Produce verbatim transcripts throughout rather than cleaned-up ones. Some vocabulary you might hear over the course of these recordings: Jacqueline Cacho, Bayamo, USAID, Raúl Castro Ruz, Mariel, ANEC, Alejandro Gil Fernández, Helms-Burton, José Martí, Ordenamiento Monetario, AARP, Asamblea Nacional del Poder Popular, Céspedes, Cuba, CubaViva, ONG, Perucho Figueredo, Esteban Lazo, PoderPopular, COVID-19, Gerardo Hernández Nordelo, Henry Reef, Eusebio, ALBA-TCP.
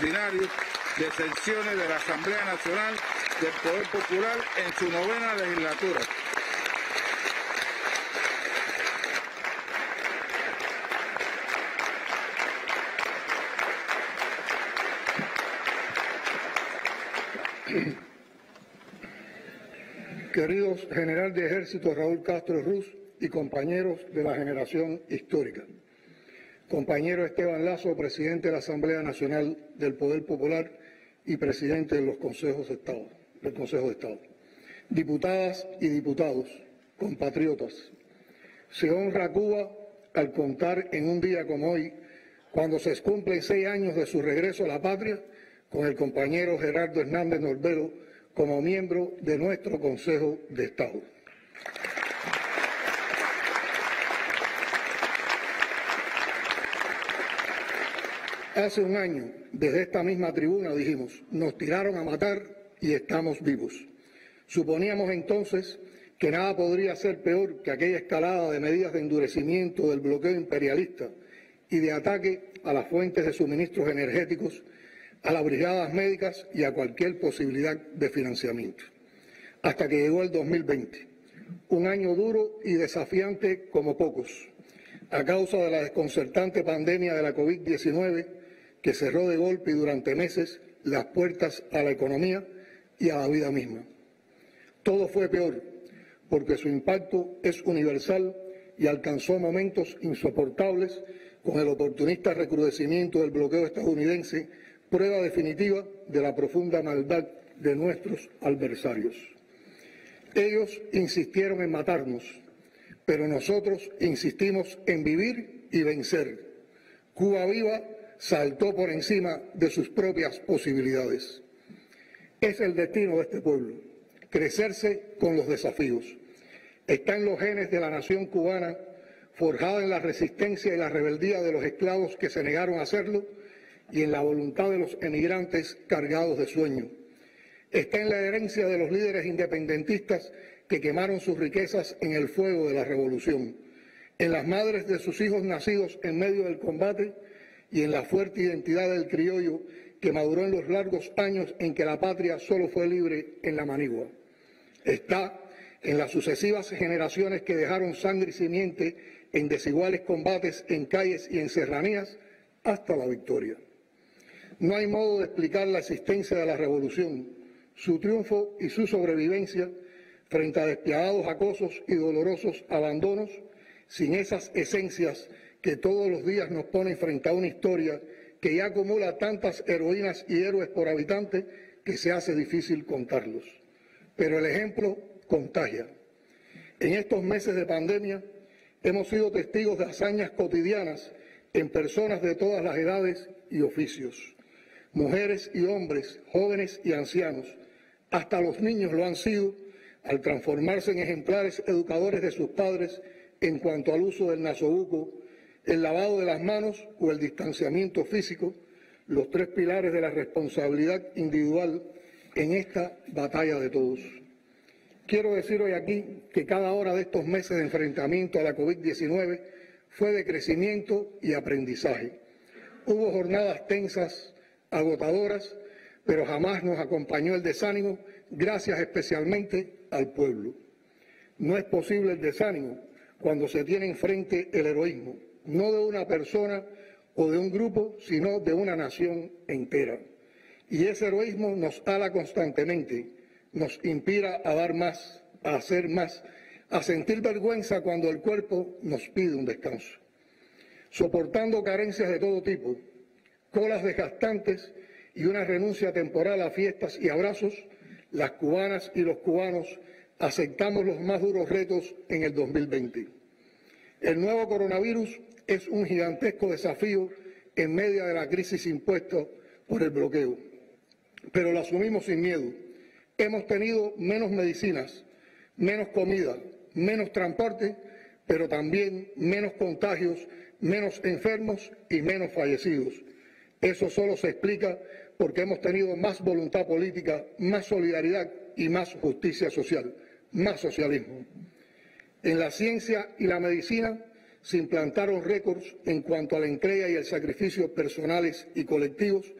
ordinarios de sesiones de la Asamblea Nacional del Poder Popular en su novena legislatura. Queridos general de ejército Raúl Castro Ruz y compañeros de la generación histórica, compañero Esteban Lazo, presidente de la Asamblea Nacional del Poder Popular y presidente de los consejos de Estado, del Consejo de Estado, diputadas y diputados, compatriotas, se honra a Cuba al contar en un día como hoy, cuando se cumplen seis años de su regreso a la patria, con el compañero Gerardo Hernández Nordelo como miembro de nuestro Consejo de Estado. Hace un año, desde esta misma tribuna, dijimos, nos tiraron a matar y estamos vivos. Suponíamos entonces que nada podría ser peor que aquella escalada de medidas de endurecimiento del bloqueo imperialista y de ataque a las fuentes de suministros energéticos, a las brigadas médicas y a cualquier posibilidad de financiamiento. Hasta que llegó el dos mil veinte, un año duro y desafiante como pocos, a causa de la desconcertante pandemia de la COVID diecinueve, que cerró de golpe y durante meses las puertas a la economía y a la vida misma. Todo fue peor, porque su impacto es universal y alcanzó momentos insoportables con el oportunista recrudecimiento del bloqueo estadounidense, prueba definitiva de la profunda maldad de nuestros adversarios. Ellos insistieron en matarnos, pero nosotros insistimos en vivir y vencer. Cuba viva saltó por encima de sus propias posibilidades. Es el destino de este pueblo, crecerse con los desafíos. Está en los genes de la nación cubana, forjada en la resistencia y la rebeldía de los esclavos que se negaron a hacerlo, y en la voluntad de los emigrantes cargados de sueño. Está en la herencia de los líderes independentistas que quemaron sus riquezas en el fuego de la revolución, en las madres de sus hijos nacidos en medio del combate y en la fuerte identidad del criollo que maduró en los largos años en que la patria solo fue libre en la manigua. Está en las sucesivas generaciones que dejaron sangre y simiente en desiguales combates en calles y en serranías hasta la victoria. No hay modo de explicar la existencia de la revolución, su triunfo y su sobrevivencia frente a despiadados acosos y dolorosos abandonos, sin esas esencias que todos los días nos ponen frente a una historia que ya acumula tantas heroínas y héroes por habitante que se hace difícil contarlos. Pero el ejemplo contagia. En estos meses de pandemia hemos sido testigos de hazañas cotidianas en personas de todas las edades y oficios. Mujeres y hombres, jóvenes y ancianos, hasta los niños lo han sido al transformarse en ejemplares educadores de sus padres en cuanto al uso del nasobuco, el lavado de las manos o el distanciamiento físico, los tres pilares de la responsabilidad individual en esta batalla de todos. Quiero decir hoy aquí que cada hora de estos meses de enfrentamiento a la COVID diecinueve fue de crecimiento y aprendizaje. Hubo jornadas tensas, agotadoras, pero jamás nos acompañó el desánimo, gracias especialmente al pueblo. No es posible el desánimo cuando se tiene enfrente el heroísmo, no de una persona o de un grupo, sino de una nación entera. Y ese heroísmo nos ala constantemente, nos inspira a dar más, a hacer más, a sentir vergüenza cuando el cuerpo nos pide un descanso. Soportando carencias de todo tipo, colas desgastantes y una renuncia temporal a fiestas y abrazos, las cubanas y los cubanos aceptamos los más duros retos en el dos mil veinte. El nuevo coronavirus es un gigantesco desafío en medio de la crisis impuesta por el bloqueo, pero lo asumimos sin miedo. Hemos tenido menos medicinas, menos comida, menos transporte, pero también menos contagios, menos enfermos y menos fallecidos. Eso solo se explica porque hemos tenido más voluntad política, más solidaridad y más justicia social, más socialismo. En la ciencia y la medicina se implantaron récords en cuanto a la entrega y el sacrificio personales y colectivos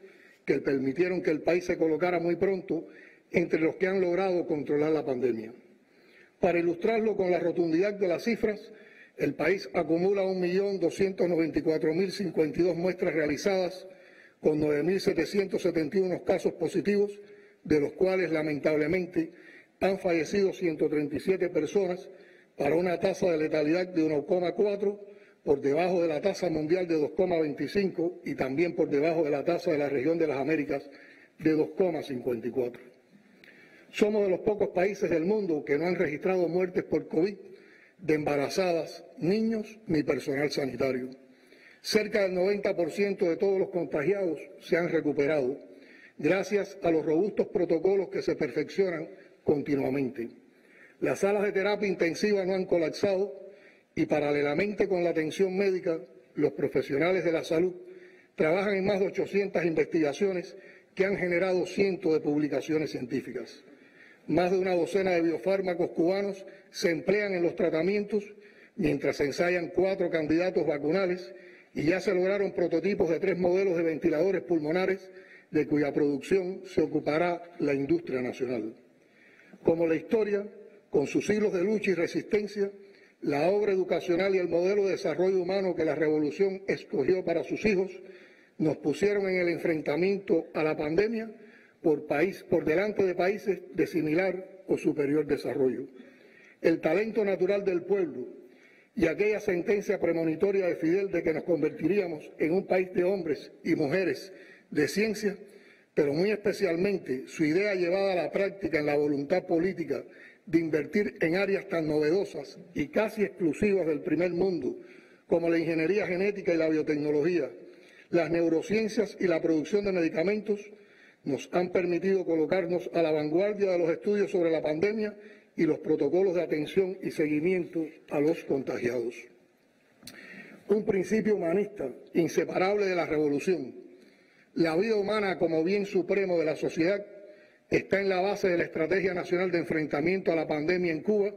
que permitieron que el país se colocara muy pronto entre los que han logrado controlar la pandemia. Para ilustrarlo con la rotundidad de las cifras, el país acumula un millón doscientas noventa y cuatro mil cincuenta y dos muestras realizadas, con nueve mil setecientos setenta y uno casos positivos, de los cuales lamentablemente han fallecido ciento treinta y siete personas, para una tasa de letalidad de uno coma cuatro, por debajo de la tasa mundial de dos coma veinticinco y también por debajo de la tasa de la región de las Américas de dos coma cincuenta y cuatro. Somos de los pocos países del mundo que no han registrado muertes por COVID de embarazadas, niños ni personal sanitario. Cerca del noventa por ciento de todos los contagiados se han recuperado, gracias a los robustos protocolos que se perfeccionan continuamente. Las salas de terapia intensiva no han colapsado y, paralelamente con la atención médica, los profesionales de la salud trabajan en más de ochocientas investigaciones que han generado cientos de publicaciones científicas. Más de una docena de biofármacos cubanos se emplean en los tratamientos, mientras se ensayan cuatro candidatos vacunales, y ya se lograron prototipos de tres modelos de ventiladores pulmonares, de cuya producción se ocupará la industria nacional. Como la historia, con sus siglos de lucha y resistencia, la obra educacional y el modelo de desarrollo humano que la revolución escogió para sus hijos, nos pusieron en el enfrentamiento a la pandemia por, país, por delante de países de similar o superior desarrollo. El talento natural del pueblo y aquella sentencia premonitoria de Fidel de que nos convertiríamos en un país de hombres y mujeres de ciencia, pero muy especialmente su idea llevada a la práctica en la voluntad política de invertir en áreas tan novedosas y casi exclusivas del primer mundo, como la ingeniería genética y la biotecnología, las neurociencias y la producción de medicamentos, nos han permitido colocarnos a la vanguardia de los estudios sobre la pandemia y los protocolos de atención y seguimiento a los contagiados. Un principio humanista inseparable de la revolución, la vida humana como bien supremo de la sociedad, está en la base de la Estrategia Nacional de Enfrentamiento a la Pandemia en Cuba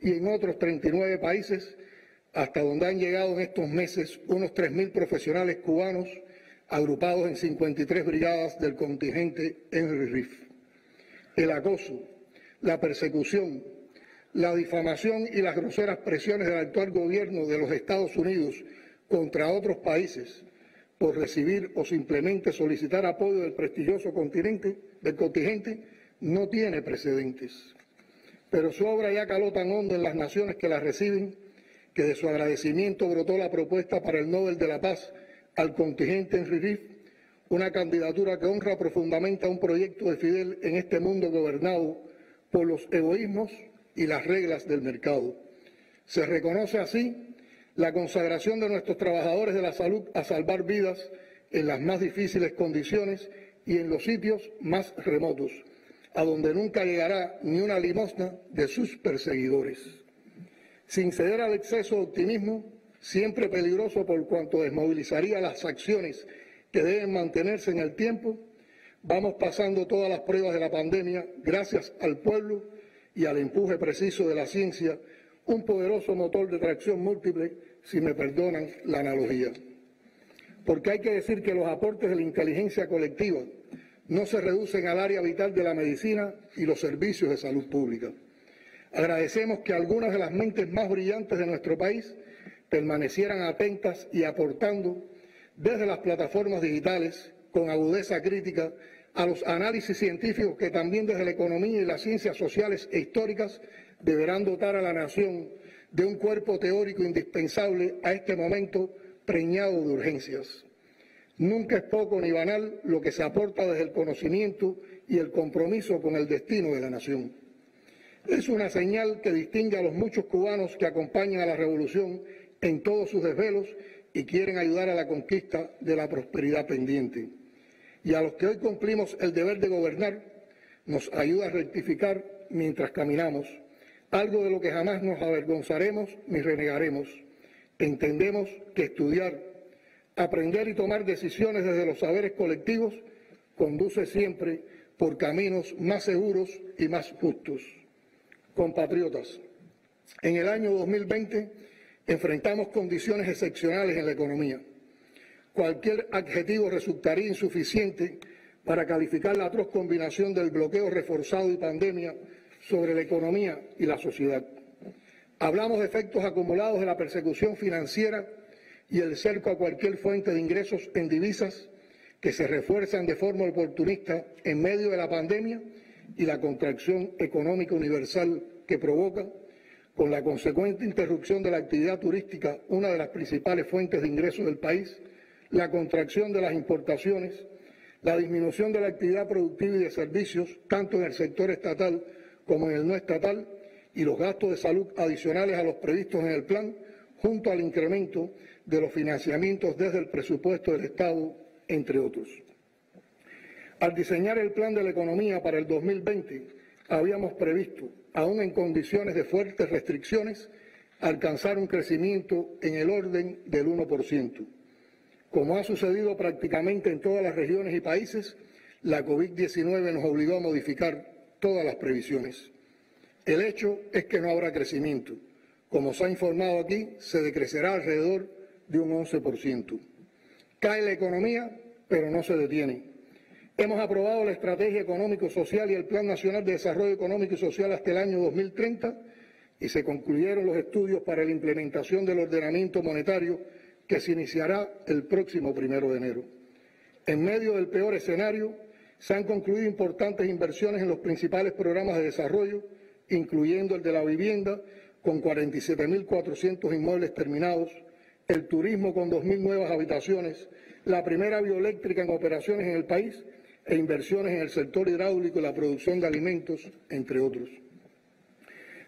y en otros treinta y nueve países, hasta donde han llegado en estos meses unos tres mil profesionales cubanos agrupados en cincuenta y tres brigadas del contingente Henry Reef. El acoso, la persecución, la difamación y las groseras presiones del actual gobierno de los Estados Unidos contra otros países por recibir o simplemente solicitar apoyo del prestigioso continente, del contingente, no tiene precedentes. Pero su obra ya caló tan hondo en las naciones que la reciben, que de su agradecimiento brotó la propuesta para el Nobel de la Paz al contingente Henry Reef, una candidatura que honra profundamente a un proyecto de Fidel en este mundo gobernado por los egoísmos y las reglas del mercado. Se reconoce así la consagración de nuestros trabajadores de la salud a salvar vidas en las más difíciles condiciones y en los sitios más remotos, a donde nunca llegará ni una limosna de sus perseguidores. Sin ceder al exceso de optimismo, siempre peligroso por cuanto desmovilizaría las acciones que deben mantenerse en el tiempo, vamos pasando todas las pruebas de la pandemia gracias al pueblo y al empuje preciso de la ciencia, un poderoso motor de tracción múltiple, si me perdonan la analogía. Porque hay que decir que los aportes de la inteligencia colectiva no se reducen al área vital de la medicina y los servicios de salud pública. Agradecemos que algunas de las mentes más brillantes de nuestro país permanecieran atentas y aportando desde las plataformas digitales con agudeza crítica a los análisis científicos que también desde la economía y las ciencias sociales e históricas deberán dotar a la nación de un cuerpo teórico indispensable a este momento preñado de urgencias. Nunca es poco ni banal lo que se aporta desde el conocimiento y el compromiso con el destino de la nación. Es una señal que distingue a los muchos cubanos que acompañan a la revolución en todos sus desvelos y quieren ayudar a la conquista de la prosperidad pendiente. Y a los que hoy cumplimos el deber de gobernar, nos ayuda a rectificar mientras caminamos, algo de lo que jamás nos avergonzaremos ni renegaremos. Entendemos que estudiar, aprender y tomar decisiones desde los saberes colectivos conduce siempre por caminos más seguros y más justos. Compatriotas, en el año dos mil veinte enfrentamos condiciones excepcionales en la economía. Cualquier adjetivo resultaría insuficiente para calificar la atroz combinación del bloqueo reforzado y pandemia sobre la economía y la sociedad. Hablamos de efectos acumulados de la persecución financiera y el cerco a cualquier fuente de ingresos en divisas que se refuerzan de forma oportunista en medio de la pandemia y la contracción económica universal que provoca, con la consecuente interrupción de la actividad turística, una de las principales fuentes de ingresos del país, la contracción de las importaciones, la disminución de la actividad productiva y de servicios, tanto en el sector estatal como en el no estatal, y los gastos de salud adicionales a los previstos en el plan, junto al incremento de los financiamientos desde el presupuesto del Estado, entre otros. Al diseñar el plan de la economía para el dos mil veinte, habíamos previsto, aún en condiciones de fuertes restricciones, alcanzar un crecimiento en el orden del uno por ciento. Como ha sucedido prácticamente en todas las regiones y países, la COVID diecinueve nos obligó a modificar todas las previsiones. El hecho es que no habrá crecimiento. Como se ha informado aquí, se decrecerá alrededor de un once por ciento. Cae la economía, pero no se detiene. Hemos aprobado la Estrategia Económico-Social y el Plan Nacional de Desarrollo Económico y Social hasta el año dos mil treinta y se concluyeron los estudios para la implementación del ordenamiento monetario que se iniciará el próximo primero de enero. En medio del peor escenario, se han concluido importantes inversiones en los principales programas de desarrollo, incluyendo el de la vivienda, con cuarenta y siete mil cuatrocientos inmuebles terminados, el turismo con dos mil nuevas habitaciones, la primera bioeléctrica en operaciones en el país e inversiones en el sector hidráulico y la producción de alimentos, entre otros.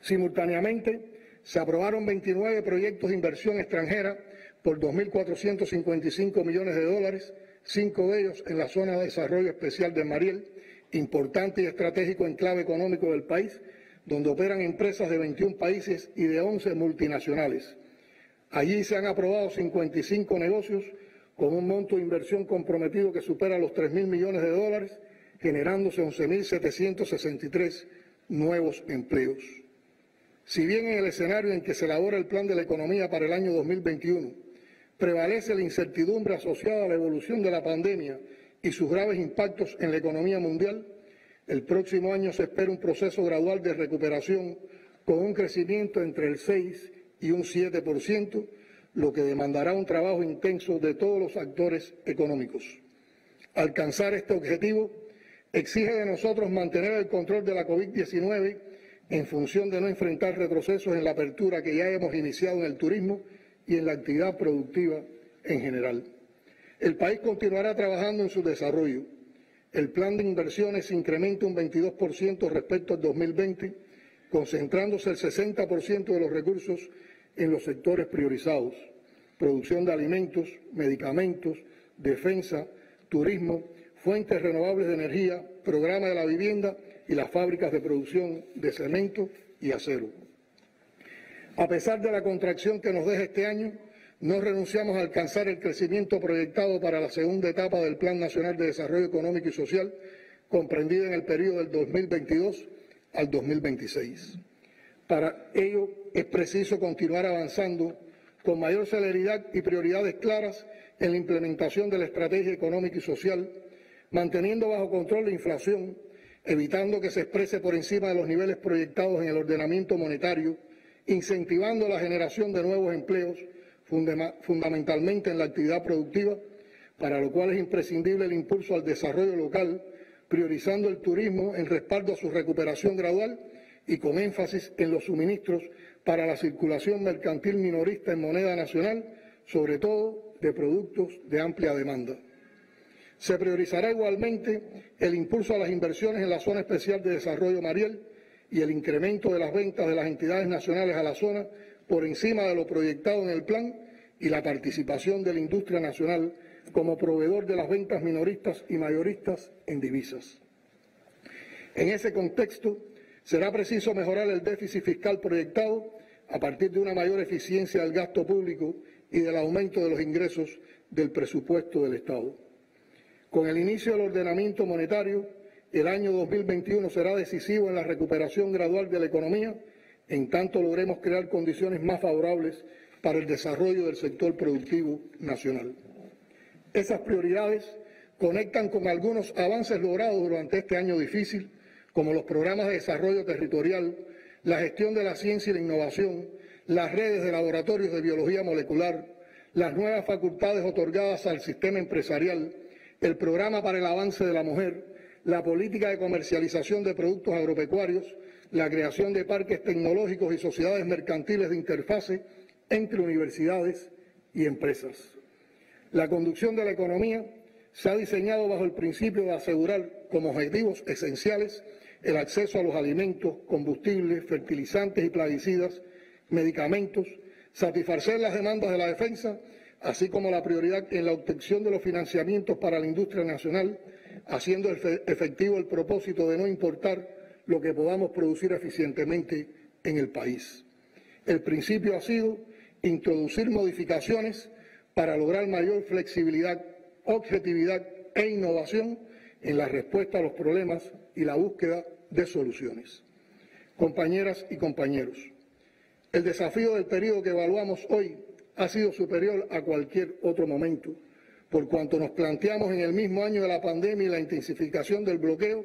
Simultáneamente, se aprobaron veintinueve proyectos de inversión extranjera por dos mil cuatrocientos cincuenta y cinco millones de dólares, cinco de ellos en la zona de desarrollo especial de Mariel, importante y estratégico enclave económico del país, donde operan empresas de veintiún países y de once multinacionales. Allí se han aprobado cincuenta y cinco negocios con un monto de inversión comprometido que supera los tres mil millones de dólares, generándose once mil setecientos sesenta y tres nuevos empleos. Si bien en el escenario en que se elabora el plan de la economía para el año dos mil veintiuno prevalece la incertidumbre asociada a la evolución de la pandemia y sus graves impactos en la economía mundial, el próximo año se espera un proceso gradual de recuperación con un crecimiento entre el seis y un siete por ciento, lo que demandará un trabajo intenso de todos los actores económicos. Alcanzar este objetivo exige de nosotros mantener el control de la COVID diecinueve en función de no enfrentar retrocesos en la apertura que ya hemos iniciado en el turismo y en la actividad productiva en general. El país continuará trabajando en su desarrollo. El plan de inversiones incrementa un veintidós por ciento respecto al dos mil veinte, concentrándose el sesenta por ciento de los recursos en los sectores priorizados: producción de alimentos, medicamentos, defensa, turismo, fuentes renovables de energía, programa de la vivienda y las fábricas de producción de cemento y acero. A pesar de la contracción que nos deja este año, no renunciamos a alcanzar el crecimiento proyectado para la segunda etapa del Plan Nacional de Desarrollo Económico y Social, comprendida en el periodo del dos mil veintidós al dos mil veintiséis. Para ello es preciso continuar avanzando con mayor celeridad y prioridades claras en la implementación de la estrategia económica y social, manteniendo bajo control la inflación, evitando que se exprese por encima de los niveles proyectados en el ordenamiento monetario, incentivando la generación de nuevos empleos, fundamentalmente en la actividad productiva, para lo cual es imprescindible el impulso al desarrollo local, priorizando el turismo en respaldo a su recuperación gradual y con énfasis en los suministros para la circulación mercantil minorista en moneda nacional, sobre todo de productos de amplia demanda. Se priorizará igualmente el impulso a las inversiones en la Zona Especial de Desarrollo Mariel y el incremento de las ventas de las entidades nacionales a la zona por encima de lo proyectado en el plan y la participación de la industria nacional como proveedor de las ventas minoristas y mayoristas en divisas. En ese contexto, será preciso mejorar el déficit fiscal proyectado a partir de una mayor eficiencia del gasto público y del aumento de los ingresos del presupuesto del Estado. Con el inicio del ordenamiento monetario, el año dos mil veintiuno será decisivo en la recuperación gradual de la economía, en tanto logremos crear condiciones más favorables para el desarrollo del sector productivo nacional. Esas prioridades conectan con algunos avances logrados durante este año difícil, como los programas de desarrollo territorial, la gestión de la ciencia y la innovación, las redes de laboratorios de biología molecular, las nuevas facultades otorgadas al sistema empresarial, el programa para el avance de la mujer, la política de comercialización de productos agropecuarios, la creación de parques tecnológicos y sociedades mercantiles de interfase entre universidades y empresas. La conducción de la economía se ha diseñado bajo el principio de asegurar como objetivos esenciales el acceso a los alimentos, combustibles, fertilizantes y plaguicidas, medicamentos, satisfacer las demandas de la defensa, así como la prioridad en la obtención de los financiamientos para la industria nacional, haciendo efectivo el propósito de no importar lo que podamos producir eficientemente en el país. El principio ha sido introducir modificaciones para lograr mayor flexibilidad, objetividad e innovación en la respuesta a los problemas y la búsqueda de soluciones. Compañeras y compañeros, el desafío del periodo que evaluamos hoy ha sido superior a cualquier otro momento, por cuanto nos planteamos en el mismo año de la pandemia y la intensificación del bloqueo,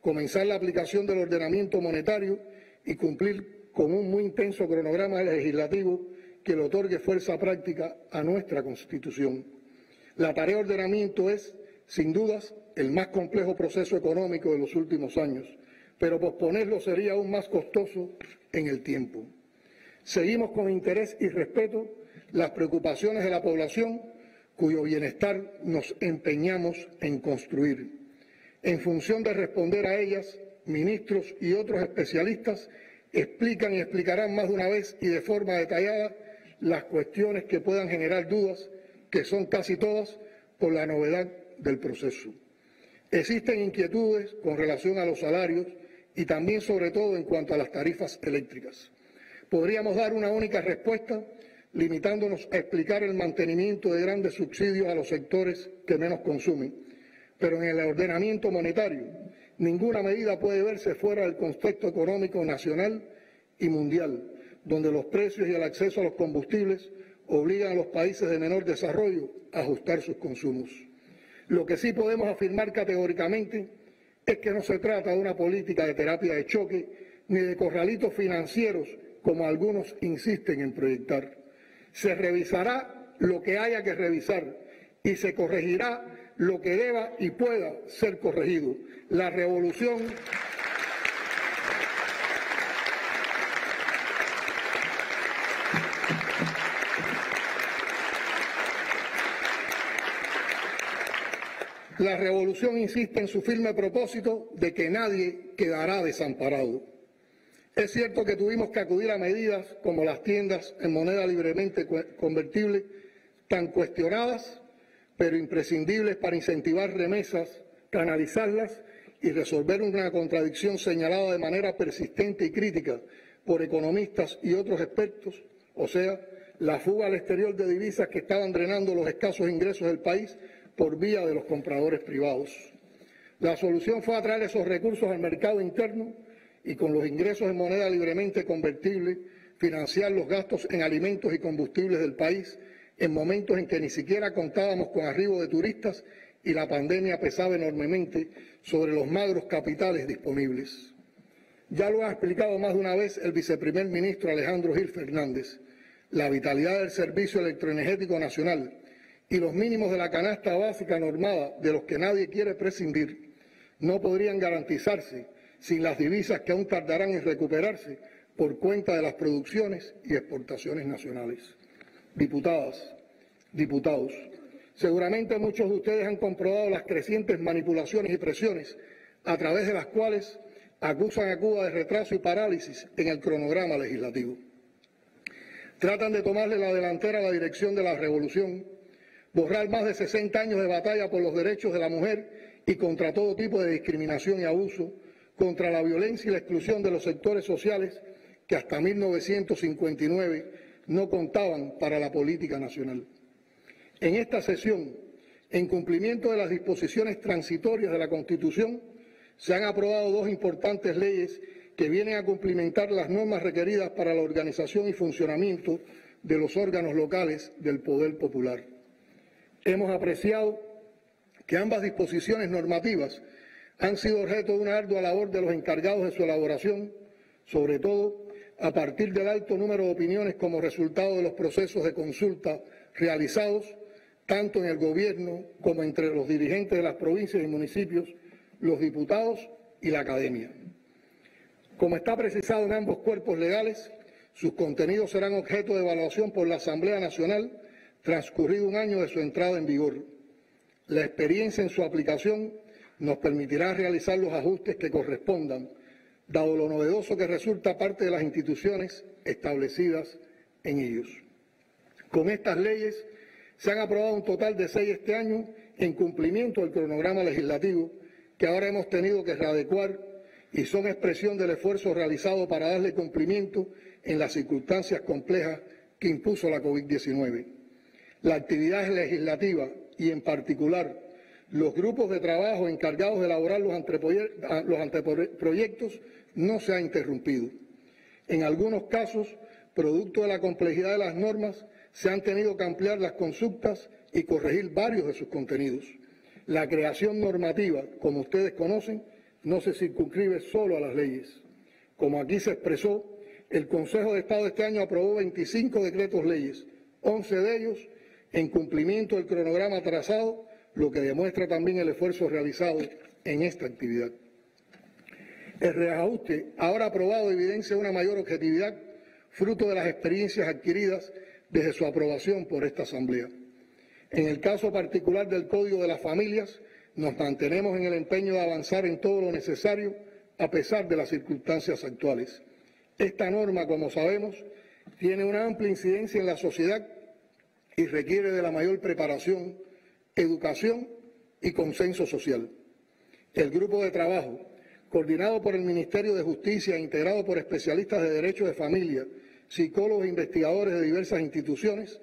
comenzar la aplicación del ordenamiento monetario y cumplir con un muy intenso cronograma legislativo que le otorgue fuerza práctica a nuestra Constitución. La tarea de ordenamiento es, sin dudas, el más complejo proceso económico de los últimos años, pero posponerlo sería aún más costoso en el tiempo. Seguimos con interés y respeto las preocupaciones de la población, cuyo bienestar nos empeñamos en construir. En función de responder a ellas, ministros y otros especialistas explican y explicarán más de una vez y de forma detallada las cuestiones que puedan generar dudas, que son casi todas, por la novedad del proceso. Existen inquietudes con relación a los salarios y también, sobre todo, en cuanto a las tarifas eléctricas. Podríamos dar una única respuesta, limitándonos a explicar el mantenimiento de grandes subsidios a los sectores que menos consumen. Pero en el ordenamiento monetario, ninguna medida puede verse fuera del contexto económico nacional y mundial, donde los precios y el acceso a los combustibles obligan a los países de menor desarrollo a ajustar sus consumos. Lo que sí podemos afirmar categóricamente es que no se trata de una política de terapia de choque ni de corralitos financieros, como algunos insisten en proyectar. Se revisará lo que haya que revisar y se corregirá lo que deba y pueda ser corregido. La revolución, la revolución insiste en su firme propósito de que nadie quedará desamparado. Es cierto que tuvimos que acudir a medidas como las tiendas en moneda libremente convertible, tan cuestionadas, pero imprescindibles para incentivar remesas, canalizarlas y resolver una contradicción señalada de manera persistente y crítica por economistas y otros expertos, o sea, la fuga al exterior de divisas que estaban drenando los escasos ingresos del país por vía de los compradores privados. La solución fue atraer esos recursos al mercado interno y con los ingresos en moneda libremente convertible, financiar los gastos en alimentos y combustibles del país en momentos en que ni siquiera contábamos con arribo de turistas y la pandemia pesaba enormemente sobre los magros capitales disponibles. Ya lo ha explicado más de una vez el viceprimer ministro Alejandro Gil Fernández. La vitalidad del servicio electroenergético nacional y los mínimos de la canasta básica normada, de los que nadie quiere prescindir, no podrían garantizarse sin las divisas que aún tardarán en recuperarse por cuenta de las producciones y exportaciones nacionales. Diputadas, diputados, seguramente muchos de ustedes han comprobado las crecientes manipulaciones y presiones a través de las cuales acusan a Cuba de retraso y parálisis en el cronograma legislativo. Tratan de tomarle la delantera a la dirección de la revolución, borrar más de sesenta años de batalla por los derechos de la mujer y contra todo tipo de discriminación y abuso, contra la violencia y la exclusión de los sectores sociales que hasta mil novecientos cincuenta y nueve no contaban para la política nacional. En esta sesión, en cumplimiento de las disposiciones transitorias de la Constitución, se han aprobado dos importantes leyes que vienen a cumplimentar las normas requeridas para la organización y funcionamiento de los órganos locales del Poder Popular. Hemos apreciado que ambas disposiciones normativas han sido objeto de una ardua labor de los encargados de su elaboración, sobre todo a partir del alto número de opiniones como resultado de los procesos de consulta realizados, tanto en el gobierno como entre los dirigentes de las provincias y municipios, los diputados y la academia. Como está precisado en ambos cuerpos legales, sus contenidos serán objeto de evaluación por la Asamblea Nacional transcurrido un año de su entrada en vigor. La experiencia en su aplicación nos permitirá realizar los ajustes que correspondan, dado lo novedoso que resulta parte de las instituciones establecidas en ellos. Con estas leyes se han aprobado un total de seis este año en cumplimiento del cronograma legislativo que ahora hemos tenido que readecuar y son expresión del esfuerzo realizado para darle cumplimiento en las circunstancias complejas que impuso la COVID diecinueve. La actividad legislativa y en particular los grupos de trabajo encargados de elaborar los anteproyectos no se ha interrumpido. En algunos casos, producto de la complejidad de las normas, se han tenido que ampliar las consultas y corregir varios de sus contenidos. La creación normativa, como ustedes conocen, no se circunscribe solo a las leyes. Como aquí se expresó, el Consejo de Estado este año aprobó veinticinco decretos leyes, once de ellos en cumplimiento del cronograma trazado, lo que demuestra también el esfuerzo realizado en esta actividad. El reajuste ahora aprobado evidencia una mayor objetividad, fruto de las experiencias adquiridas desde su aprobación por esta Asamblea. En el caso particular del Código de las Familias, nos mantenemos en el empeño de avanzar en todo lo necesario a pesar de las circunstancias actuales. Esta norma, como sabemos, tiene una amplia incidencia en la sociedad y requiere de la mayor preparación, educación y consenso social. El grupo de trabajo, coordinado por el Ministerio de Justicia e integrado por especialistas de Derecho de Familia, psicólogos e investigadores de diversas instituciones,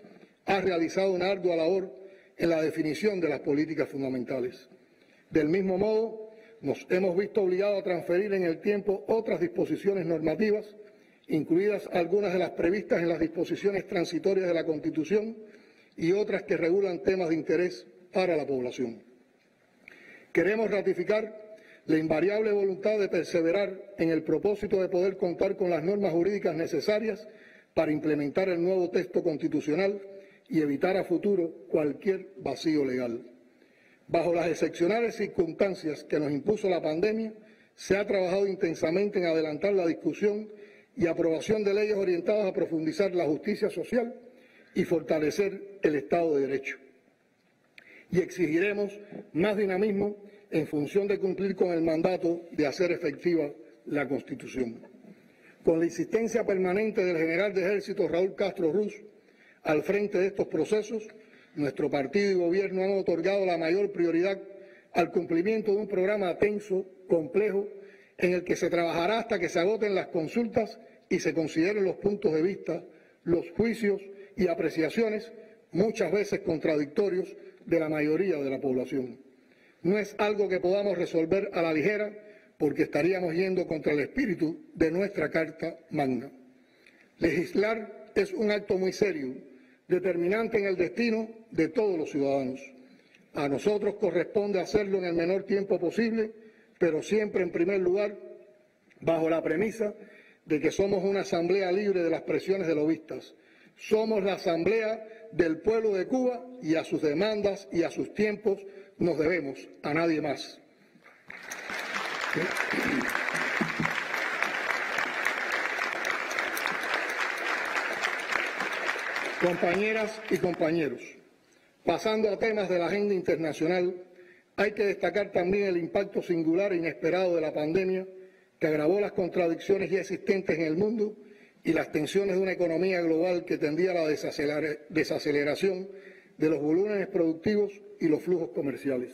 ha realizado una ardua labor en la definición de las políticas fundamentales. Del mismo modo, nos hemos visto obligados a transferir en el tiempo otras disposiciones normativas, incluidas algunas de las previstas en las disposiciones transitorias de la Constitución y otras que regulan temas de interés para la población. Queremos ratificar la invariable voluntad de perseverar en el propósito de poder contar con las normas jurídicas necesarias para implementar el nuevo texto constitucional y evitar a futuro cualquier vacío legal. Bajo las excepcionales circunstancias que nos impuso la pandemia, se ha trabajado intensamente en adelantar la discusión y aprobación de leyes orientadas a profundizar la justicia social y fortalecer el Estado de Derecho. Y exigiremos más dinamismo en función de cumplir con el mandato de hacer efectiva la Constitución. Con la insistencia permanente del general de Ejército Raúl Castro Ruz al frente de estos procesos, nuestro partido y gobierno han otorgado la mayor prioridad al cumplimiento de un programa tenso, complejo, en el que se trabajará hasta que se agoten las consultas y se consideren los puntos de vista, los juicios y apreciaciones, muchas veces contradictorios, de la mayoría de la población. No es algo que podamos resolver a la ligera, porque estaríamos yendo contra el espíritu de nuestra Carta Magna. Legislar es un acto muy serio, determinante en el destino de todos los ciudadanos. A nosotros corresponde hacerlo en el menor tiempo posible, pero siempre en primer lugar, bajo la premisa de que somos una asamblea libre de las presiones de lobistas. Somos la asamblea del pueblo de Cuba y a sus demandas y a sus tiempos nos debemos, a nadie más. Compañeras y compañeros, pasando a temas de la agenda internacional, hay que destacar también el impacto singular e inesperado de la pandemia que agravó las contradicciones ya existentes en el mundo y las tensiones de una economía global que tendía a la desaceleración de los volúmenes productivos y los flujos comerciales.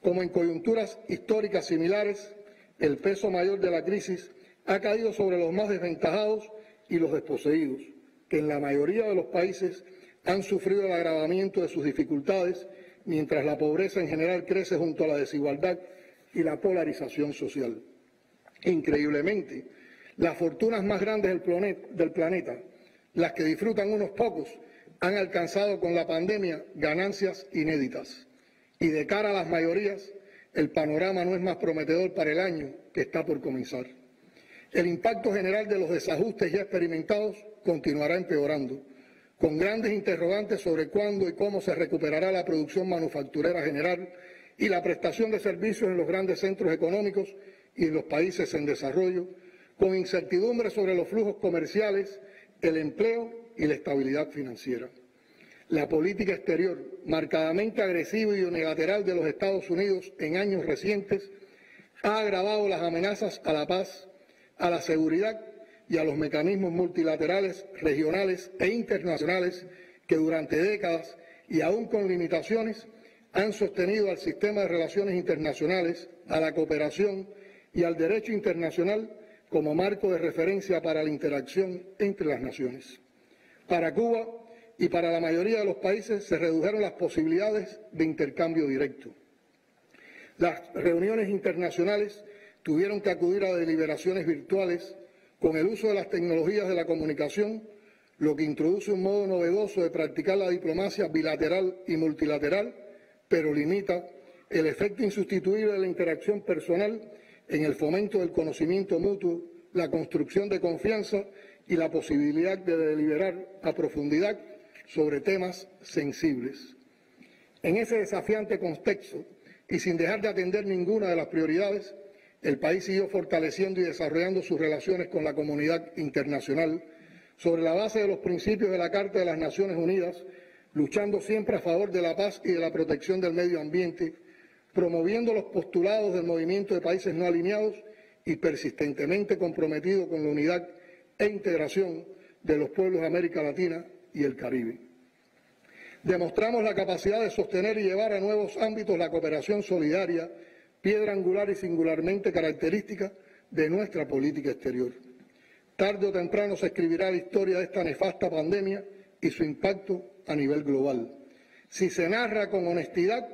Como en coyunturas históricas similares, el peso mayor de la crisis ha caído sobre los más desventajados y los desposeídos, que en la mayoría de los países han sufrido el agravamiento de sus dificultades, mientras la pobreza en general crece junto a la desigualdad y la polarización social. Increíblemente, las fortunas más grandes del planeta, las que disfrutan unos pocos, han alcanzado con la pandemia ganancias inéditas. y de cara a las mayorías, el panorama no es más prometedor para el año que está por comenzar. El impacto general de los desajustes ya experimentados continuará empeorando, con grandes interrogantes sobre cuándo y cómo se recuperará la producción manufacturera general y la prestación de servicios en los grandes centros económicos y en los países en desarrollo, con incertidumbre sobre los flujos comerciales, el empleo y la estabilidad financiera. La política exterior, marcadamente agresiva y unilateral de los Estados Unidos en años recientes, ha agravado las amenazas a la paz, a la seguridad y a los mecanismos multilaterales, regionales e internacionales que durante décadas y aún con limitaciones han sostenido al sistema de relaciones internacionales, a la cooperación y al derecho internacional como marco de referencia para la interacción entre las naciones. Para Cuba y para la mayoría de los países se redujeron las posibilidades de intercambio directo. Las reuniones internacionales tuvieron que acudir a deliberaciones virtuales con el uso de las tecnologías de la comunicación, lo que introduce un modo novedoso de practicar la diplomacia bilateral y multilateral, pero limita el efecto insustituible de la interacción personal en el fomento del conocimiento mutuo, la construcción de confianza y la posibilidad de deliberar a profundidad sobre temas sensibles. En ese desafiante contexto, y sin dejar de atender ninguna de las prioridades, el país siguió fortaleciendo y desarrollando sus relaciones con la comunidad internacional sobre la base de los principios de la Carta de las Naciones Unidas, luchando siempre a favor de la paz y de la protección del medio ambiente, promoviendo los postulados del movimiento de países no alineados y persistentemente comprometido con la unidad e integración de los pueblos de América Latina y el Caribe. Demostramos la capacidad de sostener y llevar a nuevos ámbitos la cooperación solidaria, piedra angular y singularmente característica de nuestra política exterior. Tarde o temprano se escribirá la historia de esta nefasta pandemia y su impacto a nivel global. Si se narra con honestidad,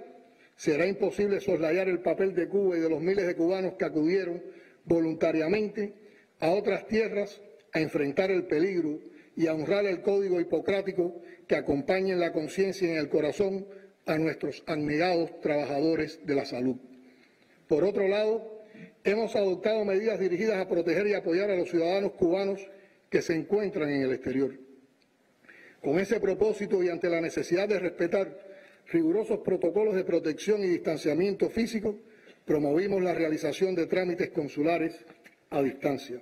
será imposible soslayar el papel de Cuba y de los miles de cubanos que acudieron voluntariamente a otras tierras a enfrentar el peligro y a honrar el código hipocrático que acompaña en la conciencia y en el corazón a nuestros abnegados trabajadores de la salud. Por otro lado, hemos adoptado medidas dirigidas a proteger y apoyar a los ciudadanos cubanos que se encuentran en el exterior. Con ese propósito y ante la necesidad de respetar rigurosos protocolos de protección y distanciamiento físico, promovimos la realización de trámites consulares a distancia.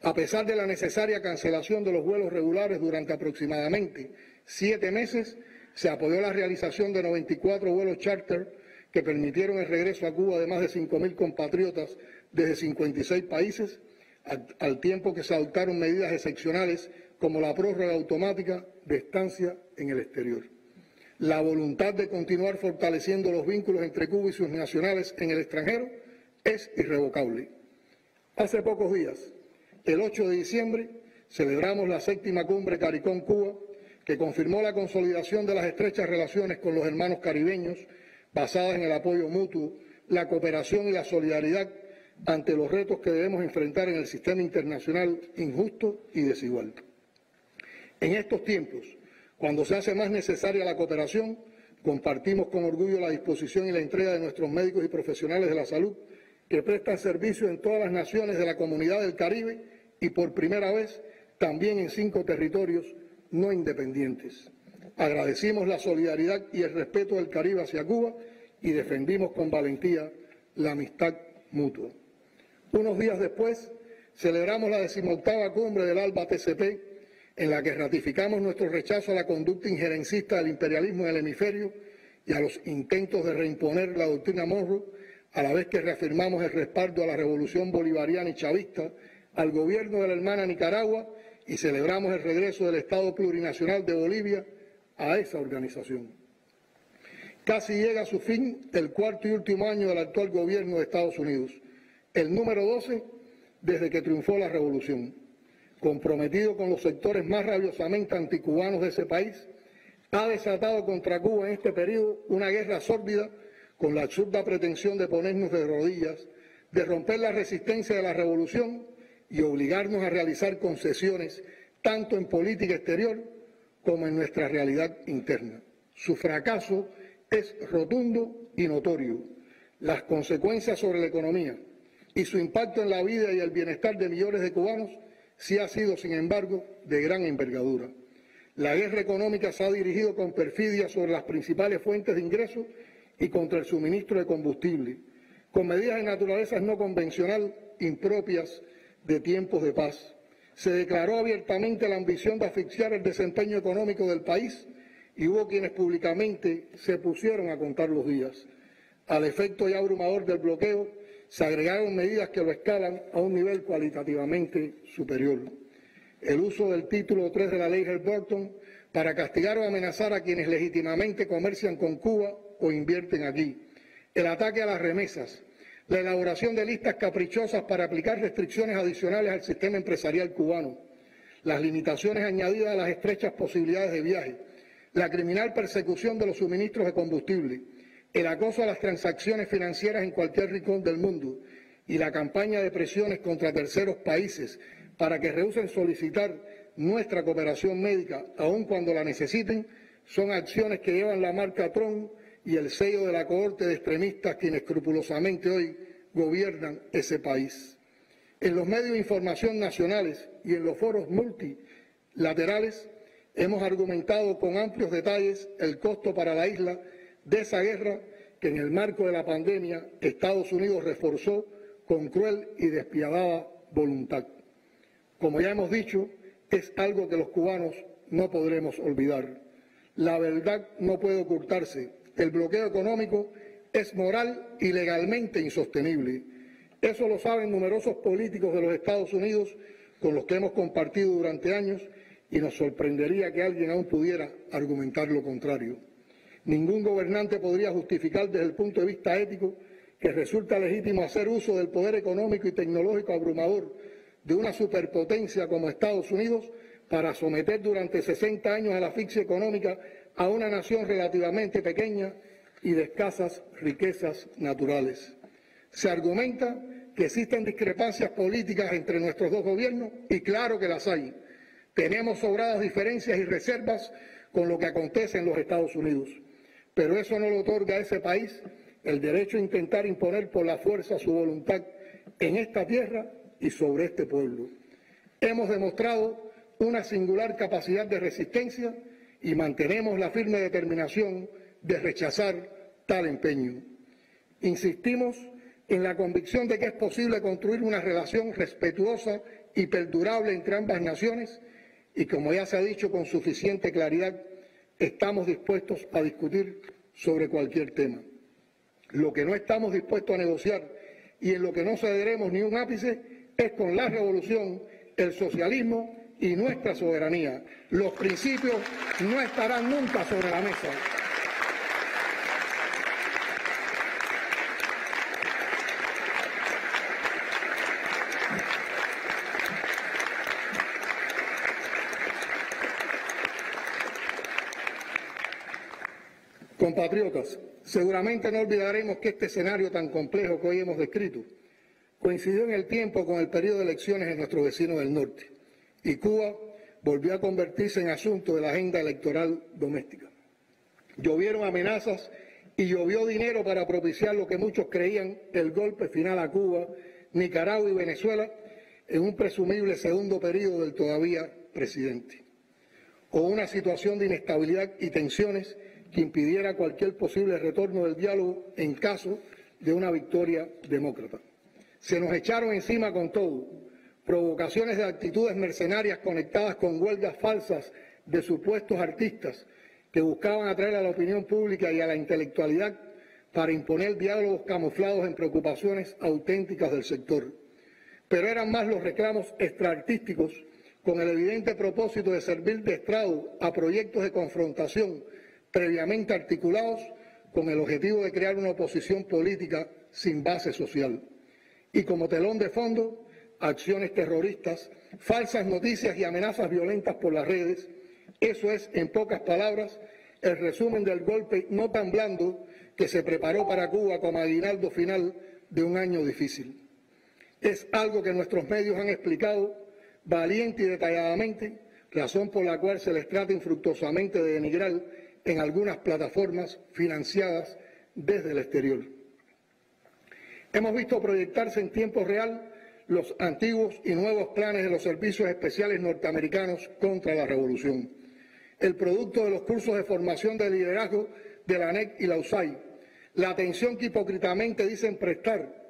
A pesar de la necesaria cancelación de los vuelos regulares durante aproximadamente siete meses, se apoyó la realización de noventa y cuatro vuelos charter que permitieron el regreso a Cuba de más de cinco mil compatriotas desde cincuenta y seis países, al tiempo que se adoptaron medidas excepcionales como la prórroga automática de estancia en el exterior. La voluntad de continuar fortaleciendo los vínculos entre Cuba y sus nacionales en el extranjero es irrevocable. Hace pocos días, el ocho de diciembre, celebramos la séptima cumbre CARICOM-Cuba, que confirmó la consolidación de las estrechas relaciones con los hermanos caribeños, basadas en el apoyo mutuo, la cooperación y la solidaridad ante los retos que debemos enfrentar en el sistema internacional injusto y desigual. En estos tiempos, cuando se hace más necesaria la cooperación, compartimos con orgullo la disposición y la entrega de nuestros médicos y profesionales de la salud que prestan servicio en todas las naciones de la Comunidad del Caribe y por primera vez también en cinco territorios no independientes. Agradecimos la solidaridad y el respeto del Caribe hacia Cuba y defendimos con valentía la amistad mutua. Unos días después, celebramos la decimoctava cumbre del ALBA-T C P, en la que ratificamos nuestro rechazo a la conducta injerencista del imperialismo en el hemisferio y a los intentos de reimponer la doctrina Monroe, a la vez que reafirmamos el respaldo a la revolución bolivariana y chavista, al gobierno de la hermana Nicaragua y celebramos el regreso del Estado plurinacional de Bolivia a esa organización. Casi llega a su fin el cuarto y último año del actual gobierno de Estados Unidos, el número doce desde que triunfó la revolución. Comprometido con los sectores más rabiosamente anticubanos de ese país, ha desatado contra Cuba en este periodo una guerra sórdida con la absurda pretensión de ponernos de rodillas, de romper la resistencia de la revolución y obligarnos a realizar concesiones tanto en política exterior como en nuestra realidad interna. Su fracaso es rotundo y notorio las consecuencias sobre la economía y su impacto en la vida y el bienestar de millones de cubanos, sí ha sido, sin embargo, de gran envergadura. La guerra económica se ha dirigido con perfidia sobre las principales fuentes de ingresos y contra el suministro de combustible, con medidas de naturaleza no convencional impropias de tiempos de paz. Se declaró abiertamente la ambición de asfixiar el desempeño económico del país y hubo quienes públicamente se pusieron a contar los días. Al efecto ya abrumador del bloqueo, se agregaron medidas que lo escalan a un nivel cualitativamente superior. El uso del título tres de la ley Helms-Burton para castigar o amenazar a quienes legítimamente comercian con Cuba o invierten aquí. El ataque a las remesas, la elaboración de listas caprichosas para aplicar restricciones adicionales al sistema empresarial cubano, las limitaciones añadidas a las estrechas posibilidades de viaje, la criminal persecución de los suministros de combustible, el acoso a las transacciones financieras en cualquier rincón del mundo y la campaña de presiones contra terceros países para que rehúsen solicitar nuestra cooperación médica, aun cuando la necesiten, son acciones que llevan la marca Trump y el sello de la cohorte de extremistas que inescrupulosamente hoy gobiernan ese país. En los medios de información nacionales y en los foros multilaterales hemos argumentado con amplios detalles el costo para la isla de esa guerra que en el marco de la pandemia Estados Unidos reforzó con cruel y despiadada voluntad. Como ya hemos dicho, es algo que los cubanos no podremos olvidar. La verdad no puede ocultarse. El bloqueo económico es moral y legalmente insostenible. Eso lo saben numerosos políticos de los Estados Unidos con los que hemos compartido durante años y nos sorprendería que alguien aún pudiera argumentar lo contrario. Ningún gobernante podría justificar desde el punto de vista ético que resulta legítimo hacer uso del poder económico y tecnológico abrumador de una superpotencia como Estados Unidos para someter durante sesenta años a la asfixia económica a una nación relativamente pequeña y de escasas riquezas naturales. Se argumenta que existen discrepancias políticas entre nuestros dos gobiernos y claro que las hay. Tenemos sobradas diferencias y reservas con lo que acontece en los Estados Unidos. Pero eso no le otorga a ese país el derecho a intentar imponer por la fuerza su voluntad en esta tierra y sobre este pueblo. Hemos demostrado una singular capacidad de resistencia y mantenemos la firme determinación de rechazar tal empeño. Insistimos en la convicción de que es posible construir una relación respetuosa y perdurable entre ambas naciones y, como ya se ha dicho con suficiente claridad, estamos dispuestos a discutir sobre cualquier tema. Lo que no estamos dispuestos a negociar y en lo que no cederemos ni un ápice es con la revolución, el socialismo y nuestra soberanía. Los principios no estarán nunca sobre la mesa. Compatriotas, seguramente no olvidaremos que este escenario tan complejo que hoy hemos descrito coincidió en el tiempo con el periodo de elecciones en nuestros vecinos del norte. Y Cuba volvió a convertirse en asunto de la agenda electoral doméstica. Llovieron amenazas y llovió dinero para propiciar lo que muchos creían el golpe final a Cuba, Nicaragua y Venezuela en un presumible segundo periodo del todavía presidente. O una situación de inestabilidad y tensiones que impidiera cualquier posible retorno del diálogo en caso de una victoria demócrata. Se nos echaron encima con todo. Provocaciones de actitudes mercenarias conectadas con huelgas falsas de supuestos artistas que buscaban atraer a la opinión pública y a la intelectualidad para imponer diálogos camuflados en preocupaciones auténticas del sector. Pero eran más los reclamos extraartísticos con el evidente propósito de servir de estrado a proyectos de confrontación previamente articulados con el objetivo de crear una oposición política sin base social. Y como telón de fondo, acciones terroristas, falsas noticias y amenazas violentas por las redes. Eso es, en pocas palabras, el resumen del golpe no tan blando que se preparó para Cuba como aguinaldo final de un año difícil. Es algo que nuestros medios han explicado valiente y detalladamente, razón por la cual se les trata infructuosamente de denigrar en algunas plataformas financiadas desde el exterior. Hemos visto proyectarse en tiempo real los antiguos y nuevos planes de los servicios especiales norteamericanos contra la revolución, el producto de los cursos de formación de liderazgo de la A N E C y la U S A I D, la atención que hipócritamente dicen prestar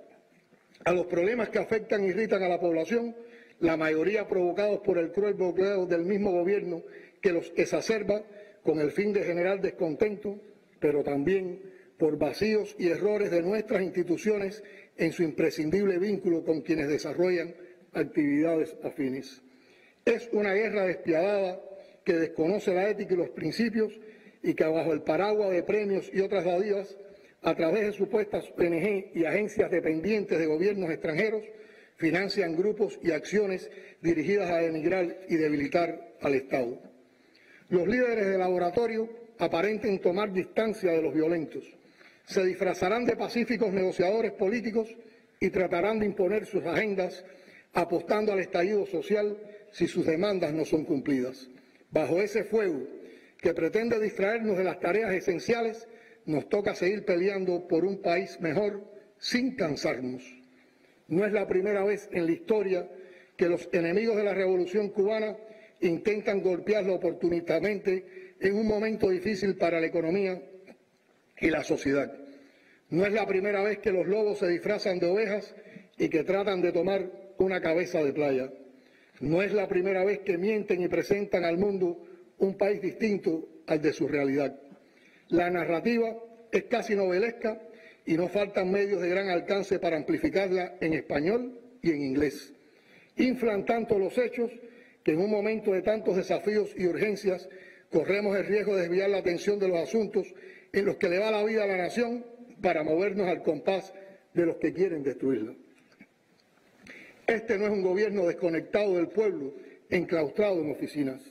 a los problemas que afectan e irritan a la población, la mayoría provocados por el cruel bloqueo del mismo gobierno que los exacerba con el fin de generar descontento, pero también por vacíos y errores de nuestras instituciones en su imprescindible vínculo con quienes desarrollan actividades afines. Es una guerra despiadada que desconoce la ética y los principios y que bajo el paraguas de premios y otras dádivas, a través de supuestas O N G y agencias dependientes de gobiernos extranjeros, financian grupos y acciones dirigidas a denigrar y debilitar al Estado. Los líderes de laboratorio aparenten tomar distancia de los violentos, se disfrazarán de pacíficos negociadores políticos y tratarán de imponer sus agendas apostando al estallido social si sus demandas no son cumplidas. Bajo ese fuego que pretende distraernos de las tareas esenciales, nos toca seguir peleando por un país mejor sin cansarnos. No es la primera vez en la historia que los enemigos de la revolución cubana intentan golpearlo oportunamente en un momento difícil para la economía y la sociedad. No es la primera vez que los lobos se disfrazan de ovejas y que tratan de tomar una cabeza de playa. No es la primera vez que mienten y presentan al mundo un país distinto al de su realidad. La narrativa es casi novelesca y no faltan medios de gran alcance para amplificarla en español y en inglés. Inflan tanto los hechos que en un momento de tantos desafíos y urgencias corremos el riesgo de desviar la atención de los asuntos en los que le va la vida a la nación para movernos al compás de los que quieren destruirla. Este no es un gobierno desconectado del pueblo, enclaustrado en oficinas.